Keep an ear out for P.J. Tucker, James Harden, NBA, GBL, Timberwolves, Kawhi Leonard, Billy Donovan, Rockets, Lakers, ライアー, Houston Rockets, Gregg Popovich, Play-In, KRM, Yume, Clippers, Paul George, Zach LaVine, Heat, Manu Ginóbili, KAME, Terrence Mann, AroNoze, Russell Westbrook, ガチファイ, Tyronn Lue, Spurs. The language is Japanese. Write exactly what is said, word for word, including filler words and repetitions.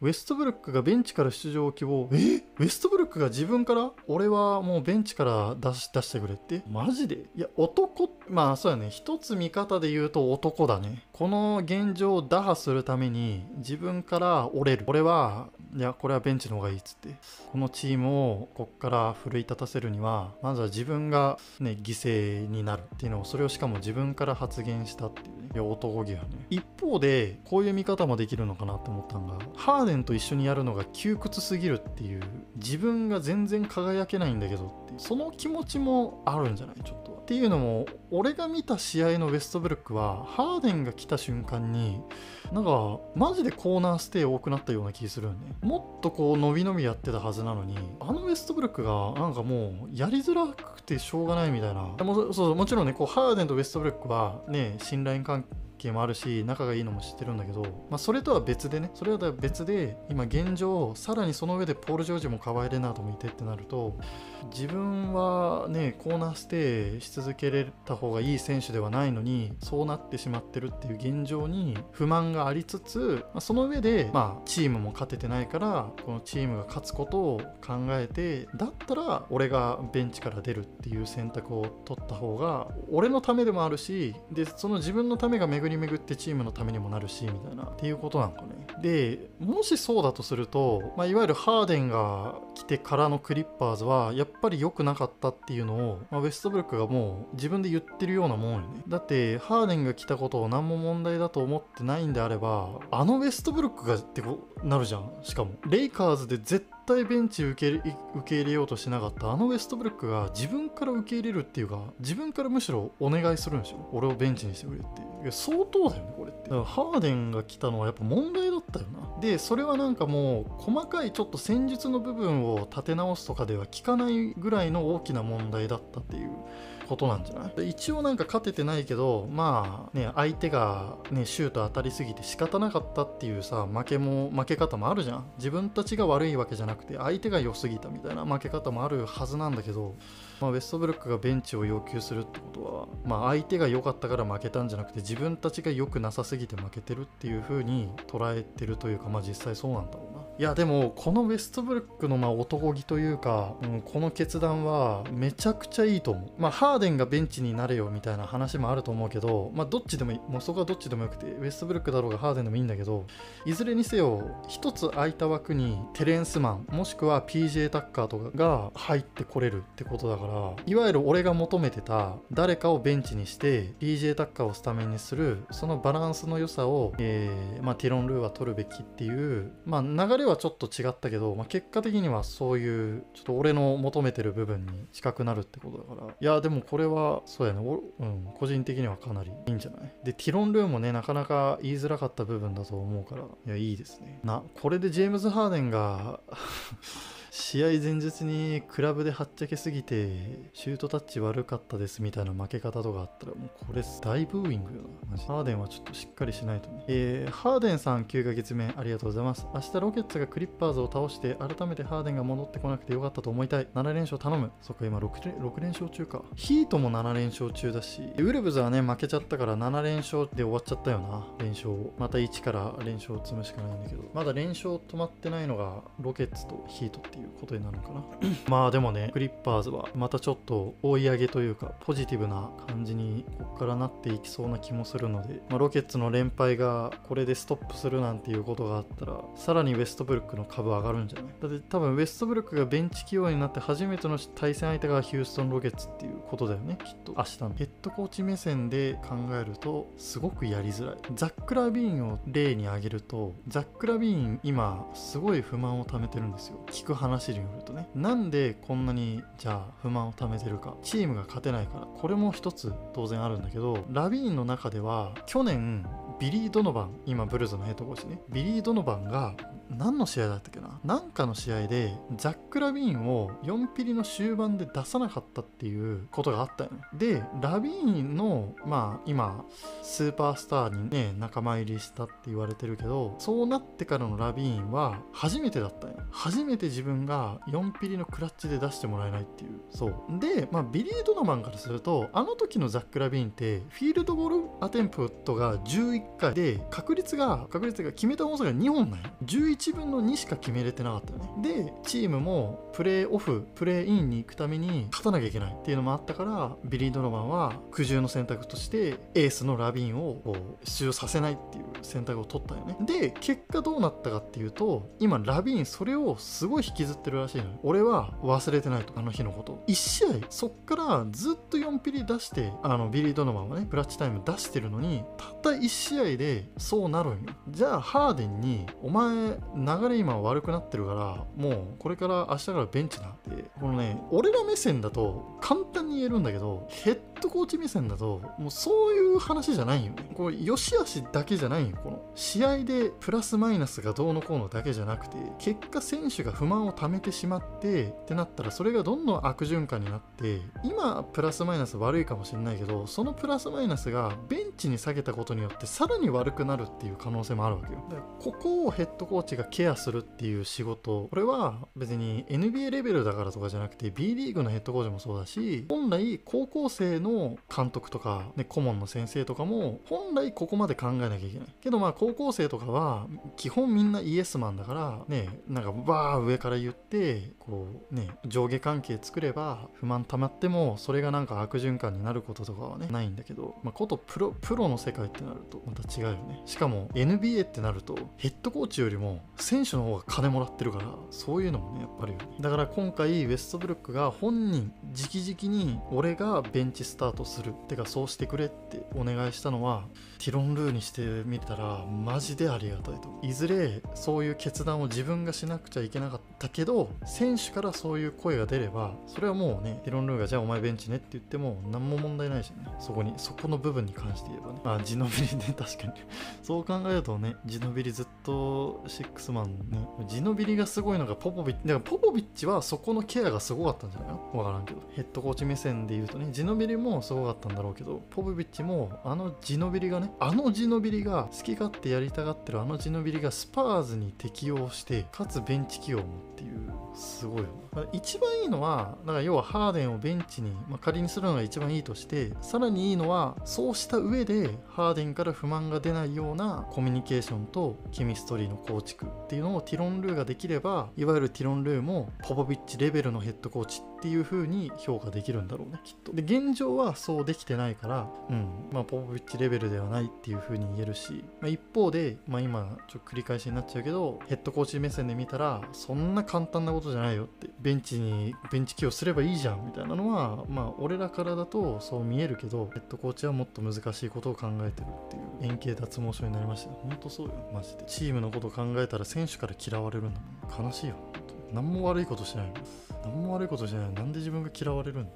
ウェストブルックがベンチから出場を希望。え？ウェストブルックが自分から？俺はもうベンチから出し、出してくれって。マジで？いや、男、まあそうやね。一つ見方で言うと男だね。この現状を打破するために自分から折れる。俺は、いや、これはベンチの方がいいっつって。このチームをこっから奮い立たせるには、まずは自分がね、犠牲になるっていうのを、それをしかも自分から発言したっていうね。いや、男気やね。一方で、こういう見方もできるのかなって思ったのが、ハーデンと一緒にやるのが窮屈すぎるっていう、自分が全然輝けないんだけどっていう、その気持ちもあるんじゃないちょっとは。っていうのも俺が見た試合のウェストブルックはハーデンが来た瞬間になんかマジでコーナーステイ多くなったような気するよね。もっとこう伸び伸びやってたはずなのに、あのウェストブルックがなんかもうやりづらくてしょうがないみたいな。もそうそう、もちろんね、こうハーデンとウェストブルックはね、信頼関係もあるし仲がいいのも知ってるんだけど、まあ、それとは別でね、それとは別で今現状さらにその上でポール・ジョージもカワイ・レナートもいてってなると、自分はねコーナーステイし続けれた方がいい選手ではないのにそうなってしまってるっていう現状に不満がありつつ、まあ、その上で、まあ、チームも勝ててないからこのチームが勝つことを考えて、だったら俺がベンチから出るっていう選択を取った方が俺のためでもあるし、でその自分のためが巡り巡ってチームのためにもなるしみたいなっていうことなんかね。でもしそうだとすると、まあ、いわゆるハーデンが来てからのクリッパーズはやっぱり良くなかったっていうのを、まあ、ウェストブルックがもう自分で言ってるようなもんよね。だってハーデンが来たことを何も問題だと思ってないんであれば、あのウェストブルックがってなるじゃん。しかもレイカーズで絶対絶対ベンチ受け入れ、受け入れようとしなかったあのウェストブルックが自分から受け入れるっていうか、自分からむしろお願いするんですよ。俺をベンチにしてくれっていう。いや相当だよねこれって。だからハーデンが来たのはやっぱ問題だったよな。でそれはなんかもう細かいちょっと戦術の部分を立て直すとかでは効かないぐらいの大きな問題だったっていうことなんじゃない。一応なんか勝ててないけど、まあね、相手がねシュート当たりすぎて仕方なかったっていうさ、負けも負け方もあるじゃん。自分たちが悪いわけじゃなくて相手が良すぎたみたいな負け方もあるはずなんだけど、まあ、ウェストブルックがベンチを要求するってことは、まあ、相手が良かったから負けたんじゃなくて自分たちが良くなさすぎて負けてるっていう風に捉えてるというか、まあ実際そうなんだろうな。いやでもこのウェストブルックのまあ男気というか、うん、この決断はめちゃくちゃいいと思う。まあハーデンがベンチになれよみたいな話もあると思うけど、まあどっちでもいい、もうそこはどっちでもよくて、ウェストブルックだろうがハーデンでもいいんだけど、いずれにせよ一つ空いた枠にテレンスマンもしくは ピージェー タッカーとかが入ってこれるってことだから、いわゆる俺が求めてた誰かをベンチにして ピージェー タッカーをスタメンにする、そのバランスの良さを、えーまあ、ティロン・ルーは取るべきっていう、まあ流れははちょっと違ったけど、まあ、結果的にはそういうちょっと俺の求めてる部分に近くなるってことだから、いやでもこれはそうやね、うん、個人的にはかなりいいんじゃない。でティロン・ルーもねなかなか言いづらかった部分だと思うから、いやいいですねな。これでジェームズ・ハーデンが試合前日にクラブではっちゃけすぎてシュートタッチ悪かったですみたいな負け方とかあったら、もうこれ大ブーイングよなマジ。ハーデンはちょっとしっかりしないとね。えー、ハーデンさんきゅうかげつめありがとうございます。明日ロケッツがクリッパーズを倒して改めてハーデンが戻ってこなくてよかったと思いたい。ななれんしょう頼む。そっか今 6, 6連勝中か。ヒートもななれんしょう中だし、ウルブズはね負けちゃったからななれんしょうで終わっちゃったよな。連勝またいちから連勝を積むしかないんだけど、まだ連勝止まってないのがロケッツとヒートっていうことになるのかなまあでもねクリッパーズはまたちょっと追い上げというかポジティブな感じにここからなっていきそうな気もするので、まあ、ロケッツの連敗がこれでストップするなんていうことがあったら、さらにウェストブルックの株上がるんじゃない。だって多分ウェストブルックがベンチ起用になって初めての対戦相手がヒューストンロケッツっていうことだよねきっと。明日のヘッドコーチ目線で考えるとすごくやりづらい。ザック・ラビーンを例に挙げると、ザック・ラビーン今すごい不満を溜めてるんですよ。聞く話によるとね、なんでこんなにじゃあ不満を溜めてるか、チームが勝てないから、これも一つ当然あるんだけど、ラビーンの中では去年ビリー・ドノバン、今ブルーズのヘッドコーチね、ビリー・ドノバンが何の試合だったっけな、なんかの試合でザック・ラビーンをよんピリの終盤で出さなかったっていうことがあったよね。でラビーンのまあ今スーパースターにね仲間入りしたって言われてるけど、そうなってからのラビーンは初めてだったよ。初めて自分がよんピリのクラッチで出してもらえないっていう。そうで、まあ、ビリー・ドノマンからするとあの時のザック・ラビーンってフィールドゴールアテンプトがじゅういっかいで確率が確率が決めた本数がにほんなんよ。11じゅういちぶんのにしか決めれてなかったよね。でチームもプレーオフプレーインに行くために勝たなきゃいけないっていうのもあったから、ビリー・ドノバンは苦渋の選択としてエースのラビーンを出場させないっていう選択を取ったよね。で結果どうなったかっていうと、今ラビーンそれをすごい引きずってるらしいのよ。俺は忘れてないと、あの日のこと。いち試合そっからずっとよんピリ出して、あのビリー・ドノバンはねクラッチタイム出してるのに、たったいち試合でそうなるんよ。じゃあハーデンにお前流れ今悪くなってるからもうこれから明日からベンチだって、このね俺ら目線だと簡単に言えるんだけど、ヘッドコーチ目線だともうそういう話じゃないよね。これ良し悪しだけじゃないよ。この試合でプラスマイナスがどうのこうのだけじゃなくて、結果選手が不満をためてしまってってなったら、それがどんどん悪循環になって、今プラスマイナス悪いかもしれないけど、そのプラスマイナスがベンチに下げたことによってさらに悪くなるっていう可能性もあるわけよ。だからここをヘッドコーチがケアするっていう仕事、これは別に エヌビーエー レベルだからとかじゃなくて B リーグのヘッドコーチもそうだし、本来高校生の監督とか、ね、顧問の先生とかも本来ここまで考えなきゃいけないけど、まあ高校生とかは基本みんなイエスマンだからね、なんかバー上から言ってこうね上下関係作れば不満たまってもそれがなんか悪循環になることとかはねないんだけど、まあ、ことプロプロの世界ってなるとまた違うよね。しかも エヌビーエー ってなるとヘッドコーチよりも選手の方が金もらってるから、そういうのもねやっぱり、ね、だから今回ウェストブルックが本人直々に俺がベンチスタートするってかそうしてくれってお願いしたのはティロン・ルーにしてみたらマジでありがたいと。いずれそういう決断を自分がしなくちゃいけなかったけど、選手からそういう声が出ればそれはもうねティロン・ルーがじゃあお前ベンチねって言っても何も問題ないしね。そこにそこの部分に関して言えばね、まあジノビリね、確かにそう考えるとねジノビリずっとシックスマンね、ジノビリがすごいのがポポビッチだから、ポポビッチはそこのケアがすごかったんじゃないか分からんけど、ヘッドコーチ目線で言うとねジノビリもすごかったんだろうけど、ポポビッチもあのジノビリがねあのジノビリが好き勝手やりたがってるあのジノビリがスパーズに適応してかつベンチ起用もっていうすごいよね。だから一番いいのはだから要はハーデンをベンチに、まあ、仮にするのが一番いいとして、さらにいいのはそうした上でハーデンから不満が出ないようなコミュニケーションとケミストリーの構築っていうのをティロン・ルーができれば、いわゆるティロン・ルーもポポビッチレベルのヘッドコーチっていう風に評価できるんだろうねきっと。で現状はそうできてないから、うんまあ、ポポビッチレベルではないっていう風に言えるし、まあ、一方で、まあ、今ちょっと繰り返しになっちゃうけどヘッドコーチ目線で見たらそんな簡単なことじゃないよって、ベンチにベンチ起用すればいいじゃんみたいなのはまあ俺らからだとそう見えるけど、ヘッドコーチはもっと難しいことを考えてるっていう、円形脱毛症になりました。ほんとそうよマジで。チームのこと考えたら選手から嫌われるんだもん、悲しいよ。何も悪いことしない、何も悪いことしない、なんで自分が嫌われるんだ。